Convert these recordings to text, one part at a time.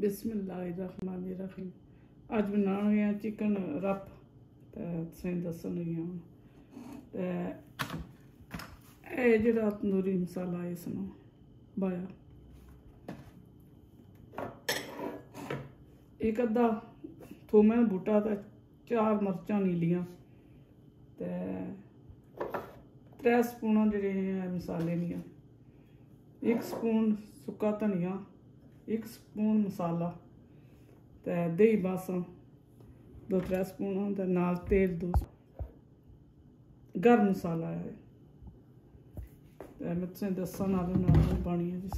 बिस्मिल्लाहिर्रहमानिर्रहीम। अज बना रहे हैं चिकन रप दसन लगे हूँ। ये जो तंदूरी मसाला है इसमें पाया एक अद्धा थूम बूटा, चार मिर्चा नीलियाँ, 3 स्पून जो मसाले दियां, 1 स्पून सुका धनिया, 1 स्पून मसाला, दही बासा 2-3 स्पून, नाल तेल 2 गर्म मसाला है। मैं तुझे दसा नाल पानी है जी।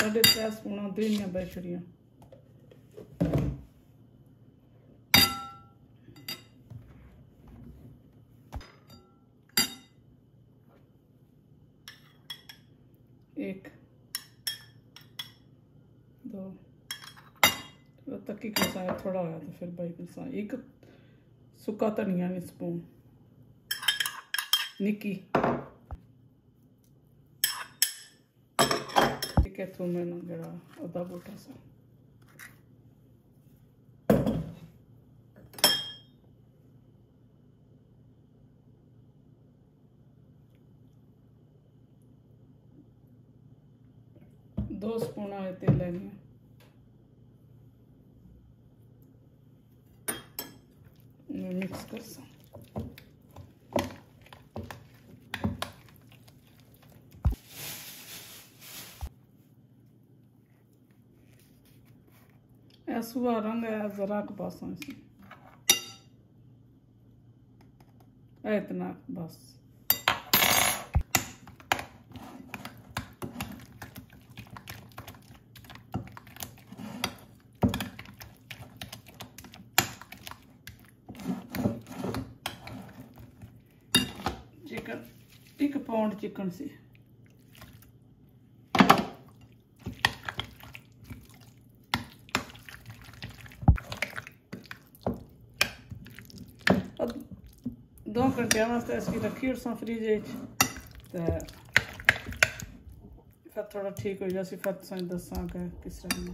साढ़े 3 स्पून धनिया बैठड़िया, एक दो तक कसाया थोड़ा होया तो फिर बाई कसा, 1 सुका धनिया भी स्पून निकी, थू में जरा अद्धा बूटा सा, दो स्पून आए तेल लेनी मिक्स कर सा। सुबह रंग है जरा के पास इतना बस। चिकन 1 पाउंड चिकन से दो घंटे वास्ते इसकी रखी और फ्रिज फिर थोड़ा ठीक हो जाए, फिर तुझे दसा किस तरह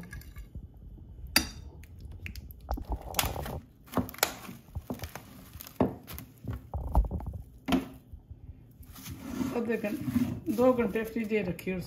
2 घंटे फ्रिज रखी और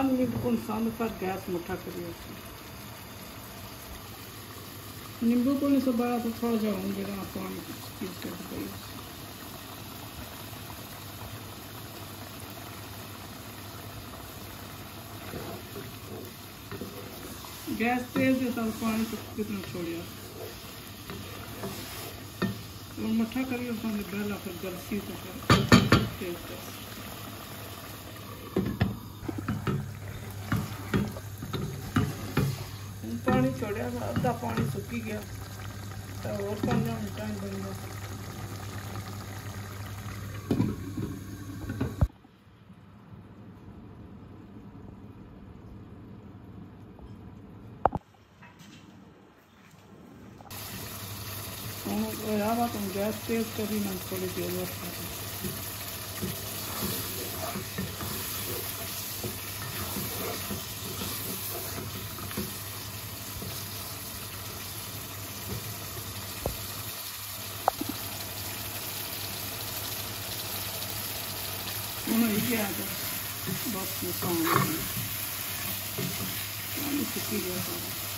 5 नींबू को अनुसार गैस मुठा करिए। नींबू को नहीं सुबह तो थोड़ा जा होगा पानी कर दीजिए। गैस तेज है तब पानी तो कितना छोड़िए और मठा करिए पानी बेला फिर गलसी तेज कर। पानी छोड़ा था आधा पानी सूखी गया तो और कम टाइम बन गया। तुम गैस तेज करी मैं थोड़ी देर गया था बहुत नुकसान हो गया।